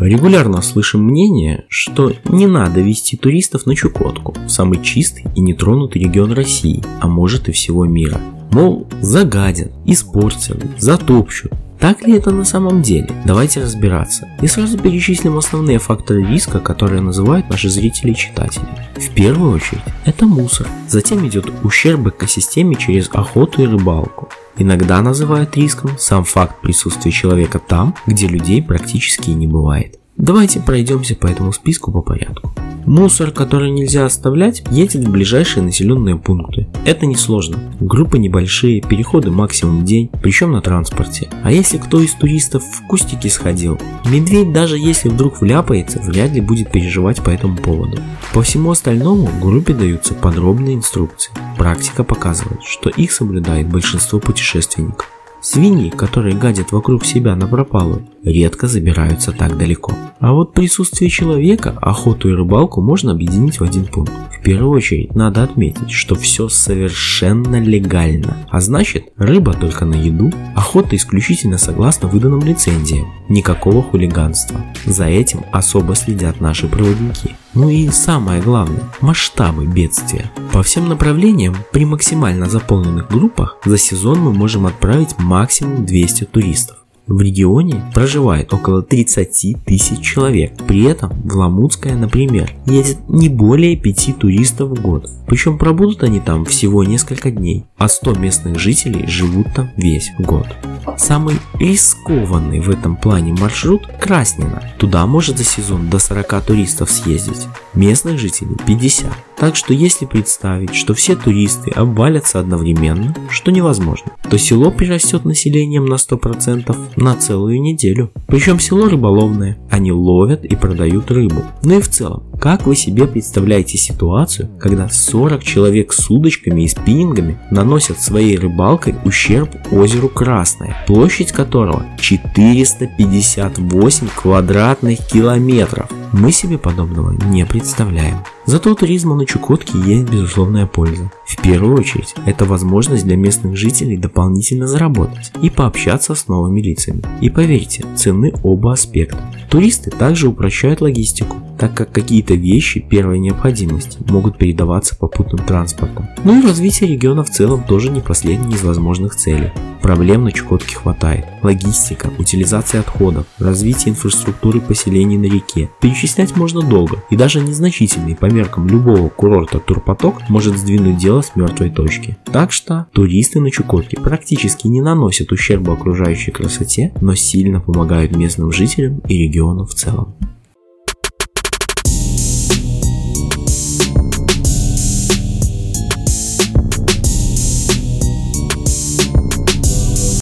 Регулярно слышим мнение, что не надо везти туристов на Чукотку, самый чистый и нетронутый регион России, а может и всего мира. Мол, загадят, испортят, затопчут. Так ли это на самом деле? Давайте разбираться. И сразу перечислим основные факторы риска, которые называют наши зрители и читатели. В первую очередь, это мусор. Затем идет ущерб экосистеме через охоту и рыбалку. Иногда называют риском сам факт присутствия человека там, где людей практически и не бывает. Давайте пройдемся по этому списку по порядку. Мусор, который нельзя оставлять, едет в ближайшие населенные пункты. Это несложно. Группы небольшие, переходы максимум в день, причем на транспорте. А если кто из туристов в кустики сходил? Медведь, даже если вдруг вляпается, вряд ли будет переживать по этому поводу. По всему остальному группе даются подробные инструкции. Практика показывает, что их соблюдает большинство путешественников. Свиньи, которые гадят вокруг себя напропалую, редко забираются так далеко. А вот присутствие человека, охоту и рыбалку можно объединить в один пункт. В первую очередь надо отметить, что все совершенно легально, а значит, рыба только на еду, охота исключительно согласно выданным лицензиям, никакого хулиганства. За этим особо следят наши проводники. Ну и самое главное, масштабы бедствия. По всем направлениям при максимально заполненных группах за сезон мы можем отправить максимум 200 туристов. В регионе проживает около 30 тысяч человек, при этом в Ламутское, например, едет не более 5 туристов в год, причем пробудут они там всего несколько дней, а 100 местных жителей живут там весь год. Самый рискованный в этом плане маршрут – Краснена, туда может за сезон до 40 туристов съездить, местных жителей 50, так что если представить, что все туристы обвалятся одновременно, что невозможно, то село прирастет населением на 100% на целую неделю. Причем село рыболовное, они ловят и продают рыбу. Ну и в целом, как вы себе представляете ситуацию, когда 40 человек с удочками и спиннингами наносят своей рыбалкой ущерб озеру Красное, площадь которого 458 квадратных километров? Мы себе подобного не представляем. Зато у туризма на Чукотке есть безусловная польза. В первую очередь, это возможность для местных жителей дополнительно заработать и пообщаться с новыми лицами. И поверьте, ценны оба аспекта. Туристы также упрощают логистику, так как какие-то вещи первой необходимости могут передаваться попутным транспортом. Ну и развитие региона в целом тоже не последняя из возможных целей. Проблем на Чукотке хватает. Логистика, утилизация отходов, развитие инфраструктуры поселений на реке. Перечислять можно долго, и даже незначительный по меркам любого курорта турпоток может сдвинуть дело с мертвой точки. Так что туристы на Чукотке практически не наносят ущерба окружающей красоте, но сильно помогают местным жителям и региону в целом.